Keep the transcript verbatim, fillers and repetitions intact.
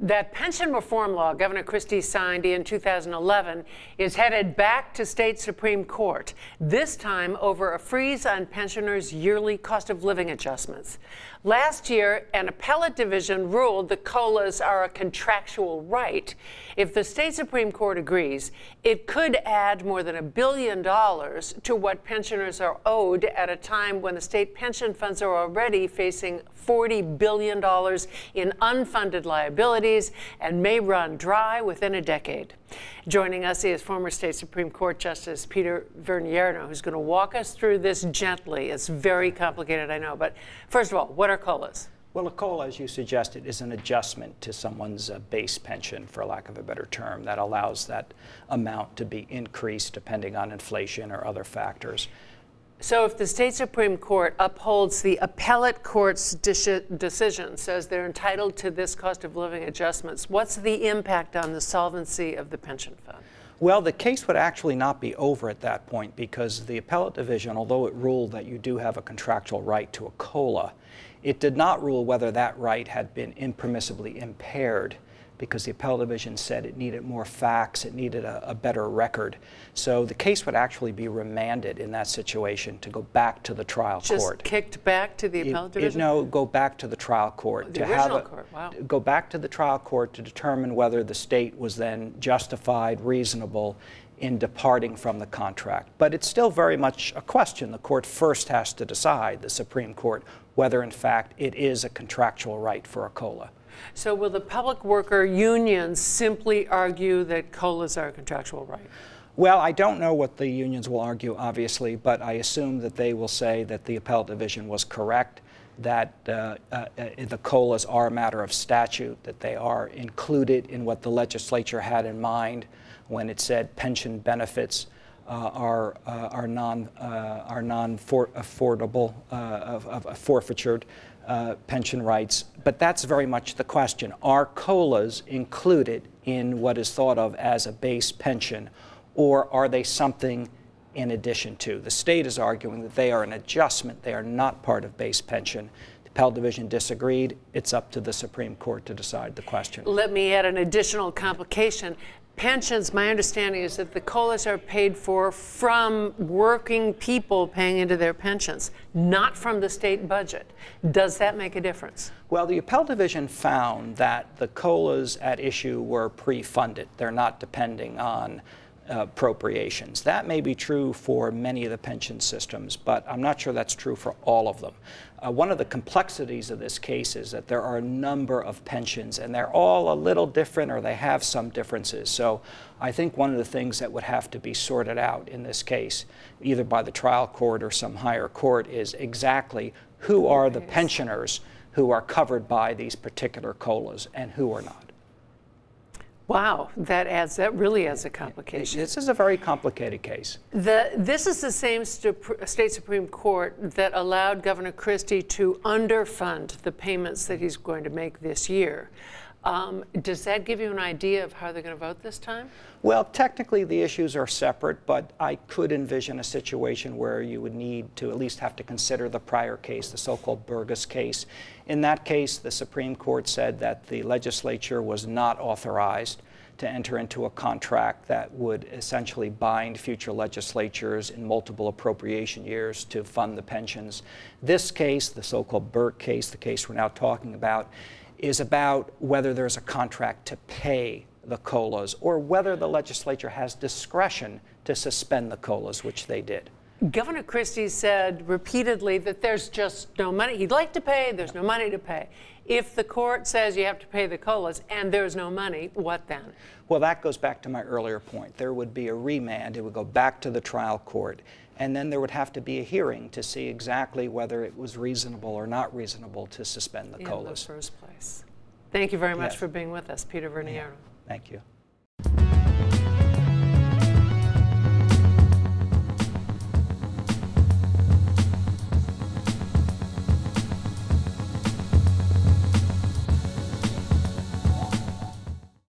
The pension reform law Governor Christie signed in two thousand eleven is headed back to state Supreme Court, this time over a freeze on pensioners' yearly cost of living adjustments. Last year, an appellate division ruled the C O L As are a contractual right. If the state Supreme Court agrees, it could add more than a billion dollars to what pensioners are owed at a time when the state pension funds are already facing forty billion dollars in unfunded liabilities and may run dry within a decade. Joining us is former state Supreme Court Justice Peter Verniero, who's going to walk us through this gently. It's very complicated, I know, but first of all, what are C O L As? Well, a C O L A, as you suggested, is an adjustment to someone's uh, base pension, for lack of a better term, that allows that amount to be increased depending on inflation or other factors. So if the state Supreme Court upholds the appellate court's decision, says they're entitled to this cost of living adjustments, what's the impact on the solvency of the pension fund? Well, the case would actually not be over at that point, because the appellate division, although it ruled that you do have a contractual right to a C O L A, it did not rule whether that right had been impermissibly impaired, because the appellate division said it needed more facts, it needed a, a better record. So the case would actually be remanded in that situation to go back to the trial Just court. Just kicked back to the appellate it, division? It, no, go back to the trial court. Oh, the to original have a, court, wow. Go back to the trial court to determine whether the state was then justified, reasonable in departing from the contract. But it's still very much a question. The court first has to decide, the Supreme Court, whether in fact it is a contractual right for a C O L A. So will the public worker unions simply argue that C O L As are a contractual right? Well, I don't know what the unions will argue, obviously, but I assume that they will say that the appellate division was correct, that uh, uh, the C O L As are a matter of statute, that they are included in what the legislature had in mind when it said pension benefits uh, are, uh, are non, uh, are non for affordable, uh, of, of forfeited Uh, pension rights. But that's very much the question. Are C O L As included in what is thought of as a base pension, or are they something in addition to? The state is arguing that they are an adjustment. They are not part of base pension. The appellate division disagreed. It's up to the Supreme Court to decide the question. Let me add an additional complication. Pensions, my understanding is that the C O L As are paid for from working people paying into their pensions, not from the state budget. Does that make a difference? Well, the appellate division found that the C O L As at issue were pre-funded. They're not depending on uh, appropriations. That may be true for many of the pension systems, but I'm not sure that's true for all of them. Uh, one of the complexities of this case is that there are a number of pensions, and they're all a little different, or they have some differences. So I think one of the things that would have to be sorted out in this case, either by the trial court or some higher court, is exactly who are the pensioners who are covered by these particular C O L As and who are not. Wow, that adds, that really adds a complication. This is a very complicated case. The, this is the same state Supreme Court that allowed Governor Christie to underfund the payments that he's going to make this year. Um, does that give you an idea of how they're going to vote this time? Well, technically the issues are separate, but I could envision a situation where you would need to at least have to consider the prior case, the so-called Burgess case. In that case, the Supreme Court said that the legislature was not authorized to enter into a contract that would essentially bind future legislatures in multiple appropriation years to fund the pensions. This case, the so-called Burke case, the case we're now talking about, is about whether there's a contract to pay the C O L As, or whether the legislature has discretion to suspend the C O L As, which they did. Governor Christie said repeatedly that there's just no money. He'd like to pay, there's no money to pay. If the court says you have to pay the C O L As and there's no money, what then? Well, that goes back to my earlier point. There would be a remand. It would go back to the trial court. And then there would have to be a hearing to see exactly whether it was reasonable or not reasonable to suspend the C O L As. In the first place. Thank you very much yes. for being with us, Peter Verniero. Yeah. Thank you.